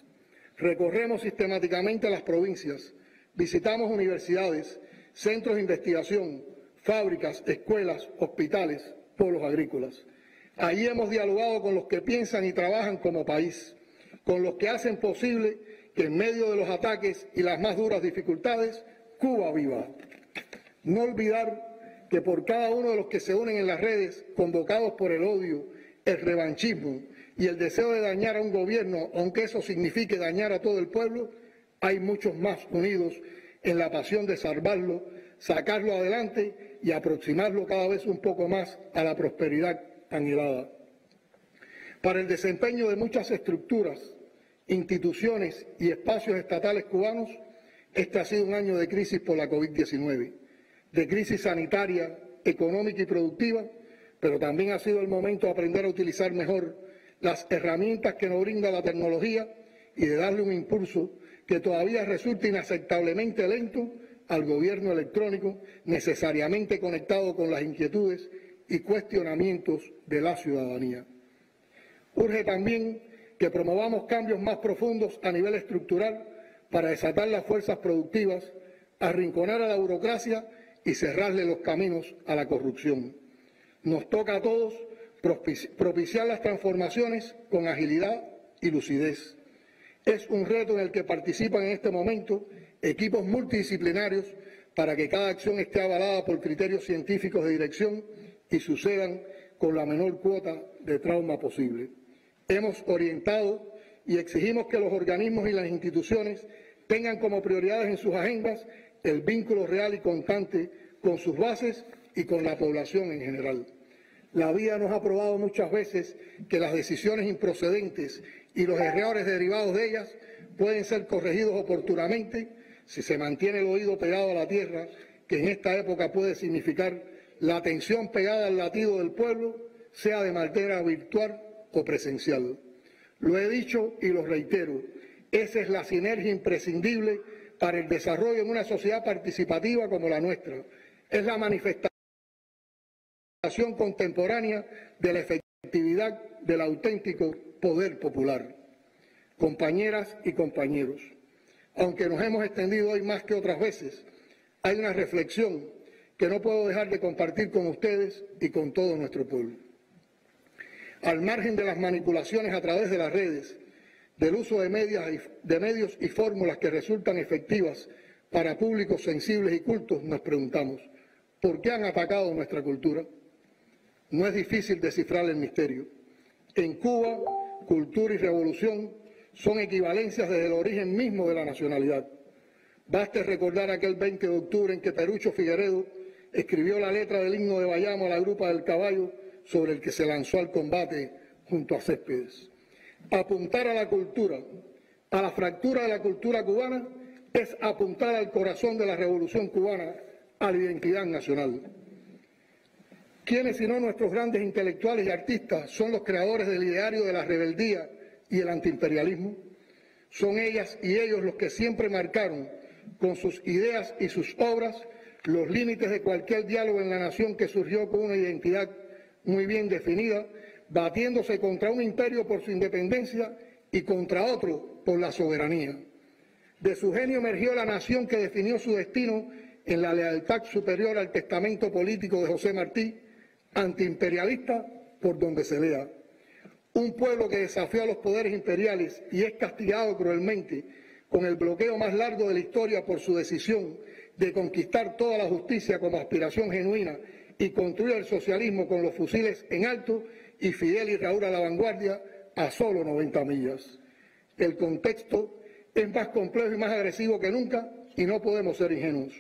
Recorremos sistemáticamente las provincias, visitamos universidades, centros de investigación, fábricas, escuelas, hospitales, polos agrícolas. Allí hemos dialogado con los que piensan y trabajan como país, con los que hacen posible que en medio de los ataques y las más duras dificultades, Cuba viva. No olvidar que por cada uno de los que se unen en las redes, convocados por el odio, el revanchismo y el deseo de dañar a un gobierno, aunque eso signifique dañar a todo el pueblo, hay muchos más unidos en la pasión de salvarlo, sacarlo adelante y aproximarlo cada vez un poco más a la prosperidad anhelada. Para el desempeño de muchas estructuras, instituciones y espacios estatales cubanos, este ha sido un año de crisis por la COVID diecinueve, de crisis sanitaria, económica y productiva, pero también ha sido el momento de aprender a utilizar mejor las herramientas que nos brinda la tecnología y de darle un impulso que todavía resulta inaceptablemente lento al gobierno electrónico, necesariamente conectado con las inquietudes y cuestionamientos de la ciudadanía. Urge también que promovamos cambios más profundos a nivel estructural para desatar las fuerzas productivas, arrinconar a la burocracia y cerrarle los caminos a la corrupción. Nos toca a todos propiciar las transformaciones con agilidad y lucidez. Es un reto en el que participan en este momento equipos multidisciplinarios para que cada acción esté avalada por criterios científicos de dirección y sucedan con la menor cuota de trauma posible. Hemos orientado y exigimos que los organismos y las instituciones tengan como prioridades en sus agendas el vínculo real y constante con sus bases y con la población en general. La vida nos ha probado muchas veces que las decisiones improcedentes y los errores derivados de ellas pueden ser corregidos oportunamente si se mantiene el oído pegado a la tierra, que en esta época puede significar la atención pegada al latido del pueblo, sea de manera virtual o presencial. Lo he dicho y lo reitero, esa es la sinergia imprescindible para el desarrollo en una sociedad participativa como la nuestra. Es la manifestación contemporánea de la efectividad del auténtico poder popular. Compañeras y compañeros, aunque nos hemos extendido hoy más que otras veces, hay una reflexión que no puedo dejar de compartir con ustedes y con todo nuestro pueblo. Al margen de las manipulaciones a través de las redes, del uso de, medias y, de medios y fórmulas que resultan efectivas para públicos sensibles y cultos, nos preguntamos, ¿por qué han atacado nuestra cultura? No es difícil descifrar el misterio. En Cuba, cultura y revolución son equivalencias desde el origen mismo de la nacionalidad. Baste recordar aquel veinte de octubre en que Perucho Figueredo escribió la letra del himno de Bayamo a la Grupa del Caballo, sobre el que se lanzó al combate junto a Céspedes. Apuntar a la cultura, a la fractura de la cultura cubana, es apuntar al corazón de la revolución cubana, a la identidad nacional. ¿Quiénes sino nuestros grandes intelectuales y artistas son los creadores del ideario de la rebeldía y el antiimperialismo? Son ellas y ellos los que siempre marcaron, con sus ideas y sus obras, los límites de cualquier diálogo en la nación que surgió con una identidad muy bien definida, batiéndose contra un imperio por su independencia y contra otro por la soberanía. De su genio emergió la nación que definió su destino en la lealtad superior al testamento político de José Martí, antiimperialista por donde se lea. Un pueblo que desafió a los poderes imperiales y es castigado cruelmente con el bloqueo más largo de la historia por su decisión de conquistar toda la justicia como aspiración genuina y construir el socialismo con los fusiles en alto y Fidel y Raúl a la vanguardia a solo noventa millas. El contexto es más complejo y más agresivo que nunca y no podemos ser ingenuos.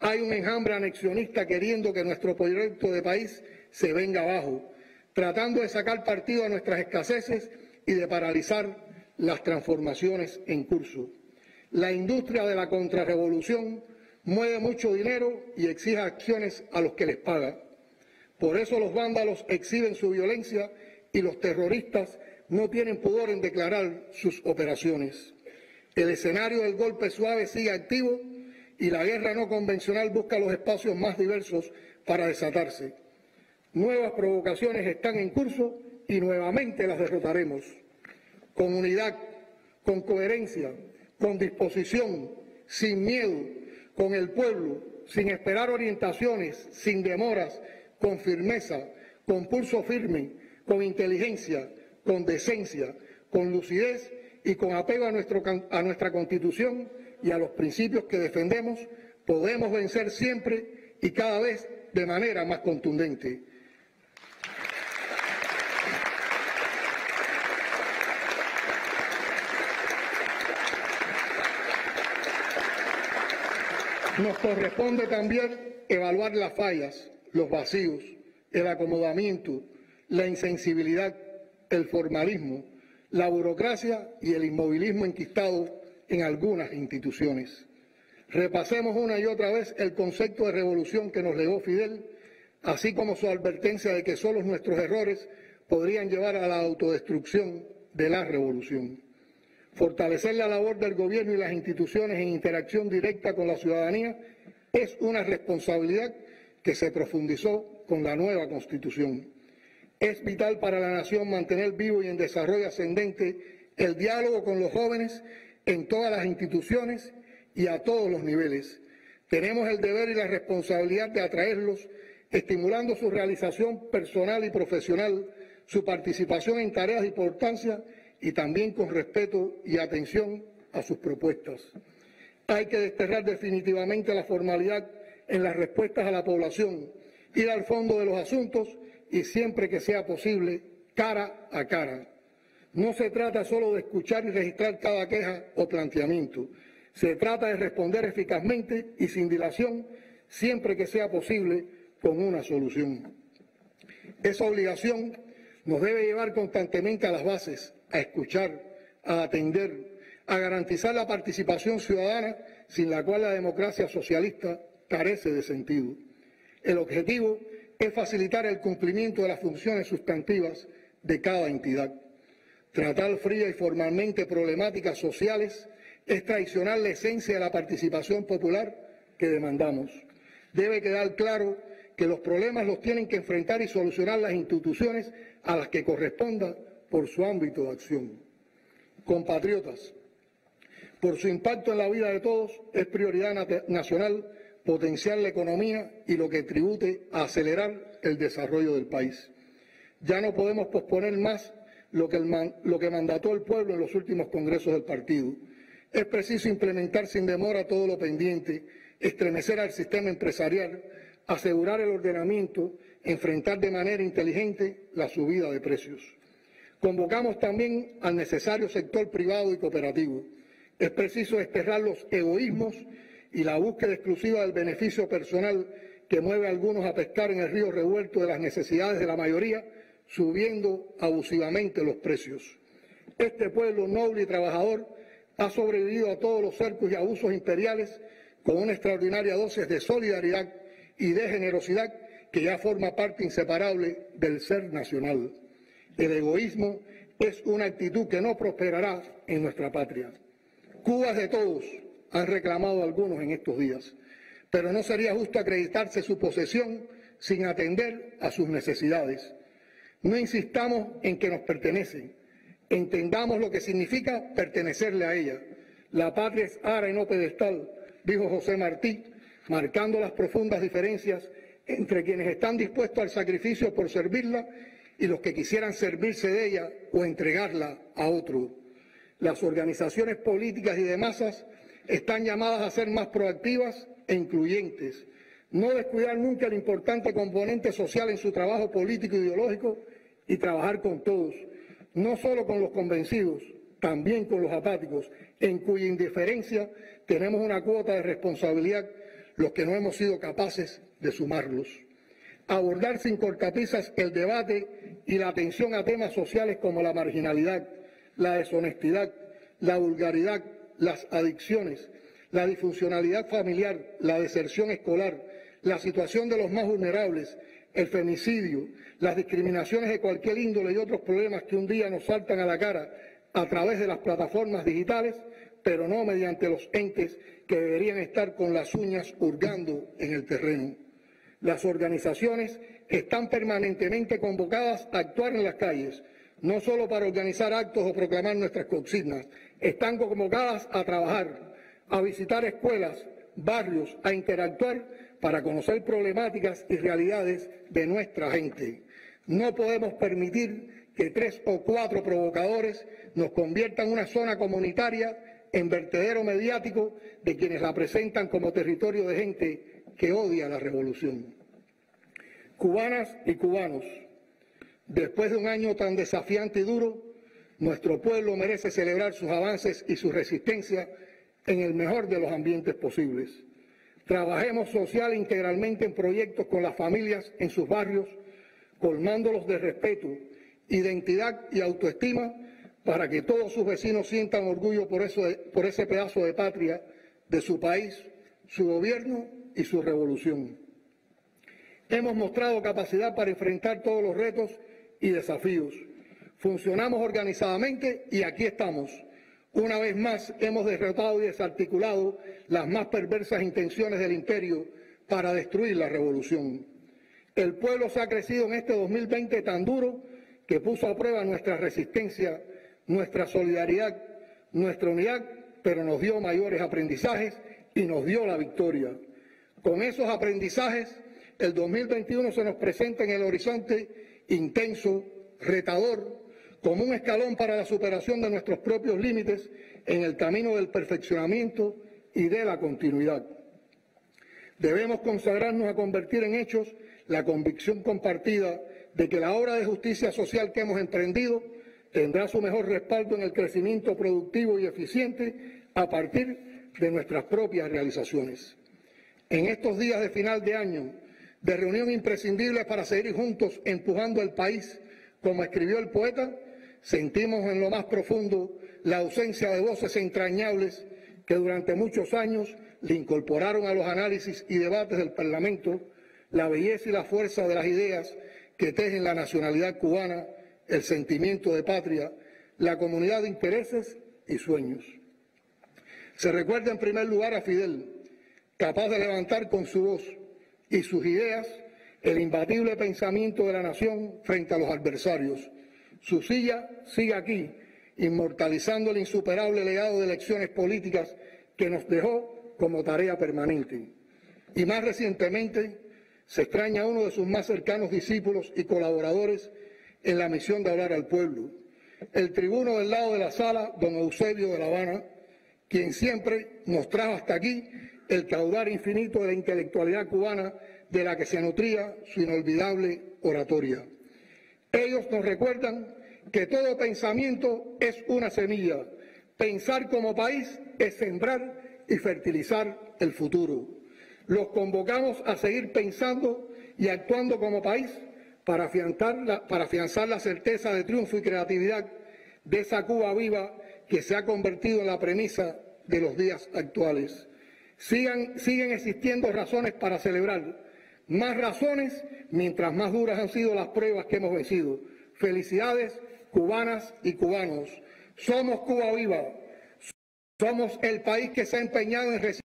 Hay un enjambre anexionista queriendo que nuestro proyecto de país se venga abajo, tratando de sacar partido a nuestras escaseces y de paralizar las transformaciones en curso. La industria de la contrarrevolución mueve mucho dinero y exige acciones a los que les paga. Por eso los vándalos exhiben su violencia y los terroristas no tienen pudor en declarar sus operaciones. El escenario del golpe suave sigue activo y la guerra no convencional busca los espacios más diversos para desatarse. Nuevas provocaciones están en curso y nuevamente las derrotaremos. Con unidad, con coherencia, con disposición, sin miedo, con el pueblo, sin esperar orientaciones, sin demoras, con firmeza, con pulso firme, con inteligencia, con decencia, con lucidez y con apego a, nuestro, a nuestra Constitución y a los principios que defendemos, podemos vencer siempre y cada vez de manera más contundente. Nos corresponde también evaluar las fallas, los vacíos, el acomodamiento, la insensibilidad, el formalismo, la burocracia y el inmovilismo enquistado en algunas instituciones. Repasemos una y otra vez el concepto de revolución que nos legó Fidel, así como su advertencia de que solo nuestros errores podrían llevar a la autodestrucción de la revolución. Fortalecer la labor del gobierno y las instituciones en interacción directa con la ciudadanía es una responsabilidad que se profundizó con la nueva Constitución. Es vital para la nación mantener vivo y en desarrollo ascendente el diálogo con los jóvenes en todas las instituciones y a todos los niveles. Tenemos el deber y la responsabilidad de atraerlos, estimulando su realización personal y profesional, su participación en tareas de importancia y también con respeto y atención a sus propuestas. Hay que desterrar definitivamente la formalidad en las respuestas a la población, ir al fondo de los asuntos y siempre que sea posible, cara a cara. No se trata solo de escuchar y registrar cada queja o planteamiento. Se trata de responder eficazmente y sin dilación, siempre que sea posible, con una solución. Esa obligación nos debe llevar constantemente a las bases, a escuchar, a atender, a garantizar la participación ciudadana, sin la cual la democracia socialista carece de sentido. El objetivo es facilitar el cumplimiento de las funciones sustantivas de cada entidad. Tratar fría y formalmente problemáticas sociales es traicionar la esencia de la participación popular que demandamos. Debe quedar claro que los problemas los tienen que enfrentar y solucionar las instituciones a las que corresponda por su ámbito de acción. Compatriotas, por su impacto en la vida de todos, es prioridad nacional potenciar la economía y lo que tribute a acelerar el desarrollo del país. Ya no podemos posponer más lo que, el man, lo que mandató el pueblo en los últimos congresos del partido. Es preciso implementar sin demora todo lo pendiente, estremecer al sistema empresarial, asegurar el ordenamiento, enfrentar de manera inteligente la subida de precios. Convocamos también al necesario sector privado y cooperativo. Es preciso desterrar los egoísmos y la búsqueda exclusiva del beneficio personal que mueve a algunos a pescar en el río revuelto de las necesidades de la mayoría, subiendo abusivamente los precios. Este pueblo noble y trabajador ha sobrevivido a todos los cercos y abusos imperiales con una extraordinaria dosis de solidaridad y de generosidad que ya forma parte inseparable del ser nacional. El egoísmo es una actitud que no prosperará en nuestra patria. Cuba es de todos, han reclamado algunos en estos días, pero no sería justo acreditarse su posesión sin atender a sus necesidades. No insistamos en que nos pertenecen, entendamos lo que significa pertenecerle a ella. La patria es ara y no pedestal, dijo José Martí, marcando las profundas diferencias entre quienes están dispuestos al sacrificio por servirla y los que quisieran servirse de ella o entregarla a otro. Las organizaciones políticas y de masas están llamadas a ser más proactivas e incluyentes, no descuidar nunca el importante componente social en su trabajo político e ideológico y trabajar con todos, no solo con los convencidos, también con los apáticos, en cuya indiferencia tenemos una cuota de responsabilidad los que no hemos sido capaces de sumarlos. Abordar sin cortapisas el debate y la atención a temas sociales como la marginalidad, la deshonestidad, la vulgaridad, las adicciones, la disfuncionalidad familiar, la deserción escolar, la situación de los más vulnerables, el femicidio, las discriminaciones de cualquier índole y otros problemas que un día nos saltan a la cara a través de las plataformas digitales, pero no mediante los entes que deberían estar con las uñas hurgando en el terreno. Las organizaciones están permanentemente convocadas a actuar en las calles, no solo para organizar actos o proclamar nuestras consignas, están convocadas a trabajar, a visitar escuelas, barrios, a interactuar para conocer problemáticas y realidades de nuestra gente. No podemos permitir que tres o cuatro provocadores nos conviertan en una zona comunitaria en vertedero mediático de quienes la presentan como territorio de gente que odia la revolución. Cubanas y cubanos, después de un año tan desafiante y duro, nuestro pueblo merece celebrar sus avances y su resistencia en el mejor de los ambientes posibles. Trabajemos social e integralmente en proyectos con las familias en sus barrios, colmándolos de respeto, identidad y autoestima para que todos sus vecinos sientan orgullo por, eso de, por ese pedazo de patria, de su país, su gobierno y su revolución. Hemos mostrado capacidad para enfrentar todos los retos y desafíos. Funcionamos organizadamente y aquí estamos. Una vez más hemos derrotado y desarticulado las más perversas intenciones del imperio para destruir la revolución. El pueblo se ha crecido en este dos mil veinte tan duro que puso a prueba nuestra resistencia, nuestra solidaridad, nuestra unidad, pero nos dio mayores aprendizajes y nos dio la victoria. Con esos aprendizajes, el dos mil veintiuno se nos presenta en el horizonte intenso, retador, como un escalón para la superación de nuestros propios límites en el camino del perfeccionamiento y de la continuidad. Debemos consagrarnos a convertir en hechos la convicción compartida de que la obra de justicia social que hemos emprendido tendrá su mejor respaldo en el crecimiento productivo y eficiente a partir de nuestras propias realizaciones. En estos días de final de año, de reunión imprescindible para seguir juntos empujando al país, como escribió el poeta, sentimos en lo más profundo la ausencia de voces entrañables que durante muchos años le incorporaron a los análisis y debates del Parlamento la belleza y la fuerza de las ideas que tejen la nacionalidad cubana, el sentimiento de patria, la comunidad de intereses y sueños. Se recuerda en primer lugar a Fidel, capaz de levantar con su voz y sus ideas el imbatible pensamiento de la nación frente a los adversarios. Su silla sigue aquí, inmortalizando el insuperable legado de elecciones políticas que nos dejó como tarea permanente. Y más recientemente, se extraña a uno de sus más cercanos discípulos y colaboradores en la misión de hablar al pueblo, el tribuno del lado de la sala, don Eusebio de La Habana, quien siempre nos trajo hasta aquí el caudal infinito de la intelectualidad cubana de la que se nutría su inolvidable oratoria. Ellos nos recuerdan que todo pensamiento es una semilla. Pensar como país es sembrar y fertilizar el futuro. Los convocamos a seguir pensando y actuando como país para afianzar la, para afianzar la certeza de triunfo y creatividad de esa Cuba viva que se ha convertido en la premisa de los días actuales. Sigan, siguen existiendo razones para celebrar, más razones mientras más duras han sido las pruebas que hemos vencido. Felicidades, cubanas y cubanos. Somos Cuba viva, somos el país que se ha empeñado en resistir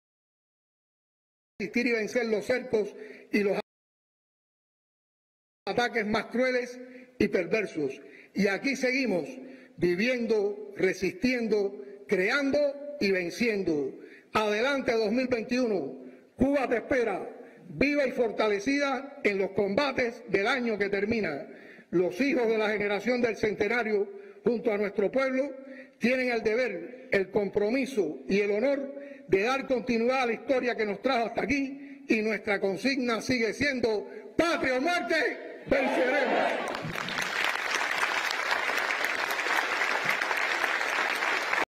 y vencer los cercos y los ataques más crueles y perversos. Y aquí seguimos viviendo, resistiendo, creando y venciendo. Adelante dos mil veintiuno, Cuba te espera, viva y fortalecida en los combates del año que termina. Los hijos de la generación del centenario, junto a nuestro pueblo, tienen el deber, el compromiso y el honor de dar continuidad a la historia que nos trajo hasta aquí, y nuestra consigna sigue siendo: patria o muerte, venceremos.